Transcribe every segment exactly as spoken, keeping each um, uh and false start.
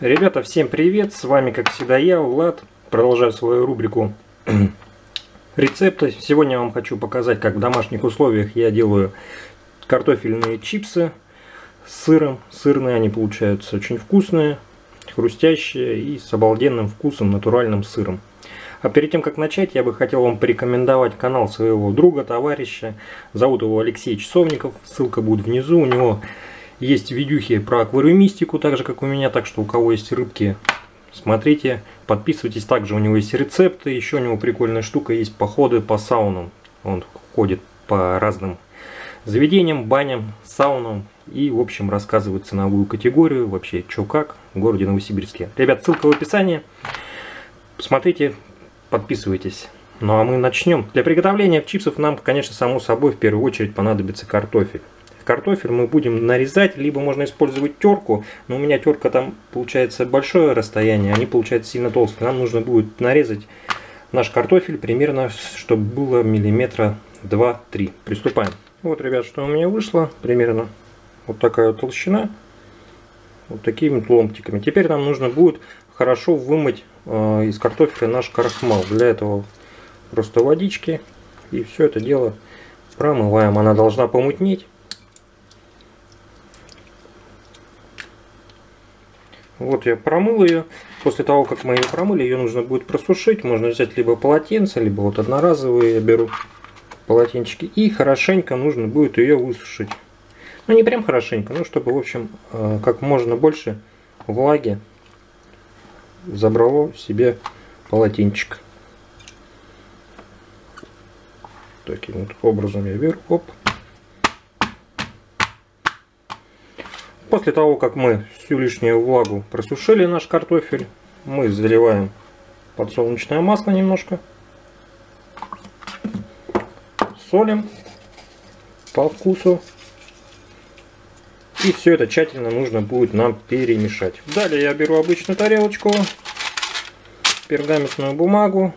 Ребята, всем привет! С вами, как всегда, я, Влад. Продолжаю свою рубрику рецепты. Сегодня я вам хочу показать, как в домашних условиях я делаю картофельные чипсы с сыром. Сырные они получаются очень вкусные, хрустящие и с обалденным вкусом, натуральным сыром. А перед тем, как начать, я бы хотел вам порекомендовать канал своего друга, товарища. Зовут его Алексей Часовников. Ссылка будет внизу. У него есть видюхи про аквариумистику, так же как у меня, так что у кого есть рыбки, смотрите, подписывайтесь. Также у него есть рецепты, еще у него прикольная штука есть — походы по саунам. Он ходит по разным заведениям, баням, саунам и, в общем, рассказывает ценовую категорию, вообще, что как, в городе Новосибирске. Ребят, ссылка в описании, смотрите, подписывайтесь. Ну а мы начнем. Для приготовления чипсов нам, конечно, само собой, в первую очередь понадобится картофель. Картофель мы будем нарезать, либо можно использовать терку, но у меня терка там получается большое расстояние, они получаются сильно толстые. Нам нужно будет нарезать наш картофель примерно, чтобы было миллиметра два-три. Приступаем. Вот, ребят, что у меня вышло. Примерно вот такая вот толщина, вот такими ломтиками. Теперь нам нужно будет хорошо вымыть э, из картофеля наш крахмал. Для этого просто водички, и все это дело промываем. Она должна помутнеть. Вот я промыл ее. После того, как мы ее промыли, ее нужно будет просушить. Можно взять либо полотенце, либо вот одноразовые, я беру полотенчики. И хорошенько нужно будет ее высушить. Ну, не прям хорошенько, но чтобы, в общем, как можно больше влаги забрало в себе полотенчик. Таким вот образом я беру. Оп. После того, как мы всю лишнюю влагу просушили наш картофель, мы заливаем подсолнечное масло немножко, солим по вкусу, и все это тщательно нужно будет нам перемешать. Далее я беру обычную тарелочку, пергаментную бумагу,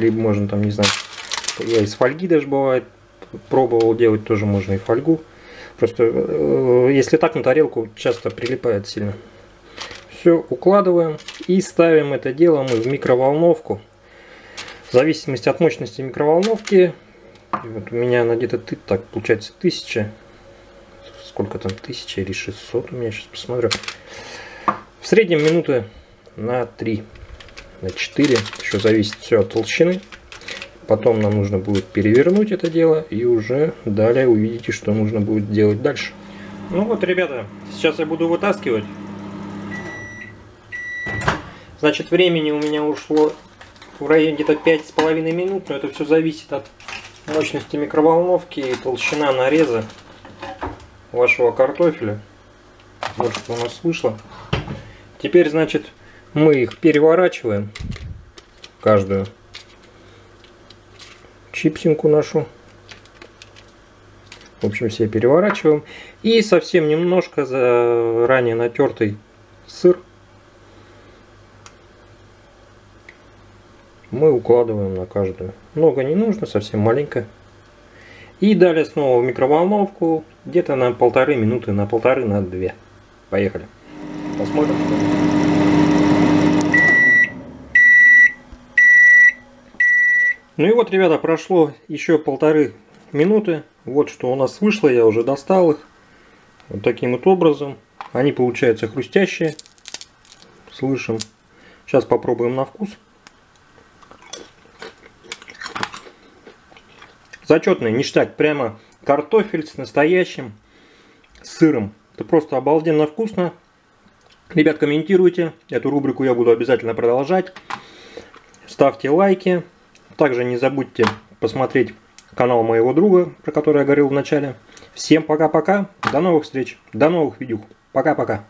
либо можно там, не знаю, я из фольги даже бывает пробовал делать, тоже можно и фольгу. Просто если так, на тарелку часто прилипает сильно. Все укладываем и ставим это дело мы в микроволновку. В зависимости от мощности микроволновки. Вот у меня она где-то, так, получается, тысяча. Сколько там, тысяча или шестьсот? У меня сейчас посмотрю. В среднем минуты на три, на четыре. Еще зависит все от толщины. Потом нам нужно будет перевернуть это дело, и уже далее увидите, что нужно будет делать дальше. Ну вот, ребята, сейчас я буду вытаскивать. Значит, времени у меня ушло в районе где-то пять с половиной минут, но это все зависит от мощности микроволновки и толщина нареза вашего картофеля. Вот что у нас вышло. Теперь, значит, мы их переворачиваем, каждую чипсинку нашу, в общем, все переворачиваем, и совсем немножко заранее натертый сыр мы укладываем на каждую. Много не нужно, совсем маленько. И далее снова в микроволновку где-то на полторы минуты, на полторы, на две. Поехали, посмотрим. Ну и вот, ребята, прошло еще полторы минуты. Вот что у нас вышло. Я уже достал их. Вот таким вот образом. Они получаются хрустящие. Слышим. Сейчас попробуем на вкус. Зачетный ништяк. Прямо картофель с настоящим сыром. Это просто обалденно вкусно. Ребят, комментируйте. Эту рубрику я буду обязательно продолжать. Ставьте лайки. Также не забудьте посмотреть канал моего друга, про который я говорил в начале. Всем пока-пока, до новых встреч, до новых видео. Пока-пока.